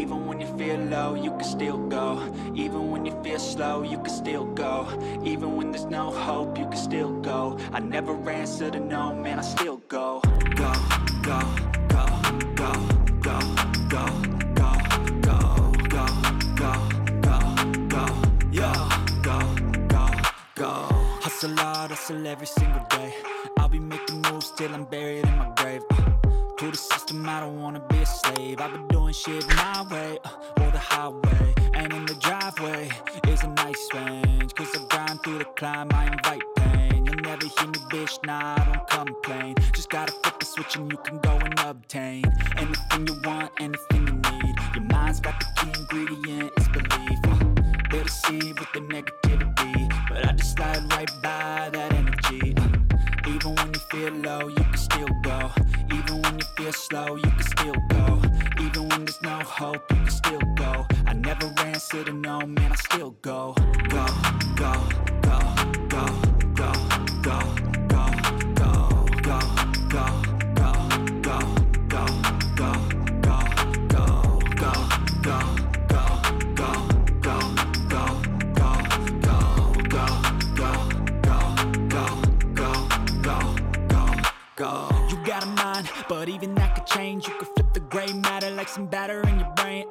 Even when you feel low, you can still go. Even when you feel slow, you can still go. Even when there's no hope, you can still go. I never answer to no, man, I still go. Go, go, go, go, go, go, go, go, go, go, go, go, yo, go, go, go. Hustle hard, hustle every single day. I'll be making moves till I'm buried in my grave. To the system, I don't wanna be a slave. I've been doing shit my way, or the highway. And in the driveway is a nice range. Cause I grind through the climb, I invite pain. You'll never hear me, bitch, nah, I don't complain. Just gotta flip the switch and you can go and obtain anything you want, anything you need. Your mind's got the key ingredient, it's belief. They deceive with the negativity, but I just slide right by that energy. Even when you feel low, you can still go. Even when you feel slow, you can still go. Even when there's no hope, you can still go. I never answer to no, man, I still go. Go, go, go, go, go, go, go, go, go, go, go, go, go, go, go, go, go, go, go, go, go, go, go, go, go, go, go, go, go, go. Got a mind, but even that could change. You could flip the gray matter like some batter in your brain.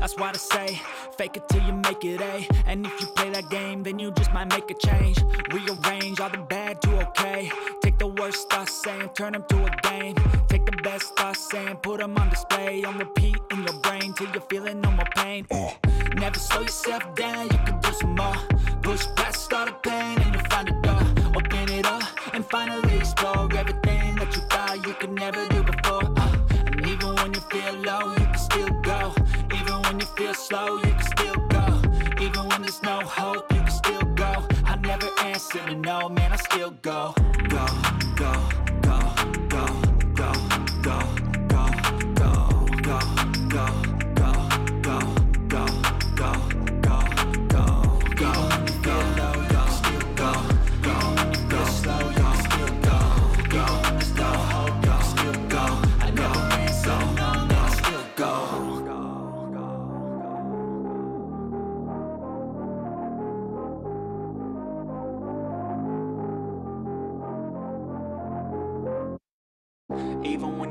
That's why they say, fake it till you make it, eh? And if you play that game, then you just might make a change. Rearrange all the bad to okay. Take the worst thoughts saying, turn them to a game. Take the best thoughts saying, put them on display. On repeat in your brain till you're feeling no more pain. Never slow yourself down, you can do some more. Push past all the pain and you'll find a door. Open it up and finally explore everything that you thought you could never do before. And even when you feel low, you can still go. Even when you feel slow, you can still go. Even when there's no hope, you can still go. I never answer to no, man, I still go. Go, go, go, go, go, go, go, go, go, go, go, go, go, go, go, go, go. Even when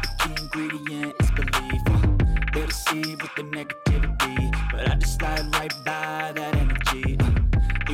the key ingredient, it's belief. They deceive with the negativity, but I just slide right by that energy.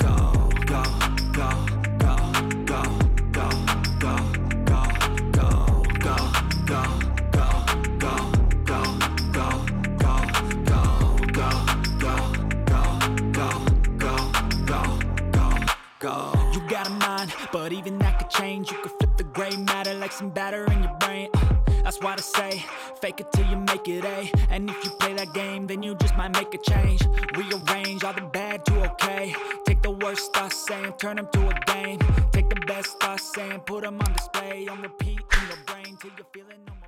go, go, go, go, go, go, go, go, go, go, go, go, go, go, go, go, go, go, go, go, go, go, go. Got a mind, but even that could change. You could flip the gray matter like some batter in your brain. That's why they say, fake it till you make it, eh? And if you play that game, then you just might make a change. Rearrange all the bad to okay. Take the worst thoughts saying, turn them to a game. Take the best thoughts saying, put them on display. On repeat in your brain till you're feeling no